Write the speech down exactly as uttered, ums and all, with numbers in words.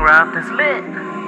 wrath is lit.